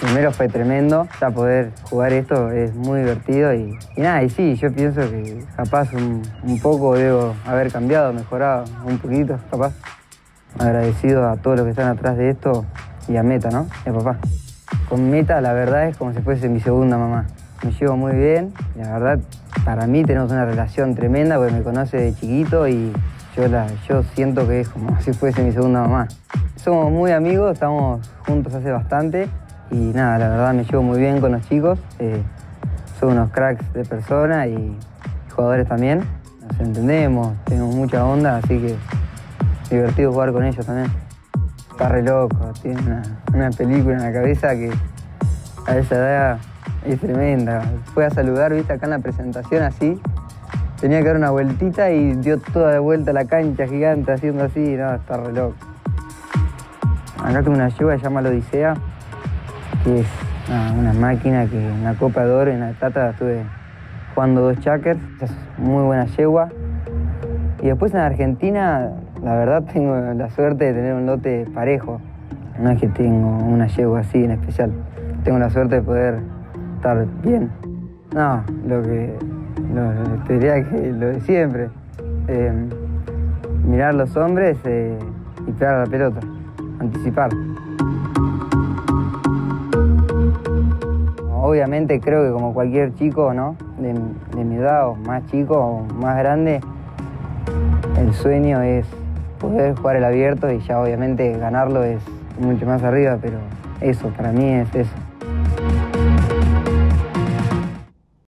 Primero fue tremendo, ya poder jugar esto es muy divertido y nada, y sí, yo pienso que capaz un poco debo haber cambiado, mejorado un poquito, capaz. Agradecido a todos los que están atrás de esto y a Meta, ¿no? Y a papá. Con Meta la verdad es como si fuese mi segunda mamá. Me llevo muy bien, la verdad para mí tenemos una relación tremenda porque me conoce de chiquito y yo siento que es como si fuese mi segunda mamá. Somos muy amigos, estamos juntos hace bastante y nada, la verdad me llevo muy bien con los chicos. Son unos cracks de persona y jugadores también. Nos entendemos, tenemos mucha onda, así que divertido jugar con ellos también. Está re loco, tiene una película en la cabeza que a esa edad es tremenda. Fue a saludar, viste, acá en la presentación así. Tenía que dar una vueltita y dio toda de vuelta la cancha gigante haciendo así. No, está re loco. Acá tengo una yegua que se llama La Odisea, que es una máquina que en la Copa de Oro, en la Tata, estuve jugando 2 chakers. Es muy buena yegua. Y después en Argentina, la verdad tengo la suerte de tener un lote parejo. No es que tengo una yegua así en especial. Tengo la suerte de poder estar bien. No, te diría que lo de siempre. Mirar los hombres y pegar a la pelota. Anticipar. Obviamente creo que como cualquier chico, ¿no? De mi edad o más chico o más grande, el sueño es poder jugar el abierto y ya obviamente ganarlo es mucho más arriba, pero eso para mí es eso.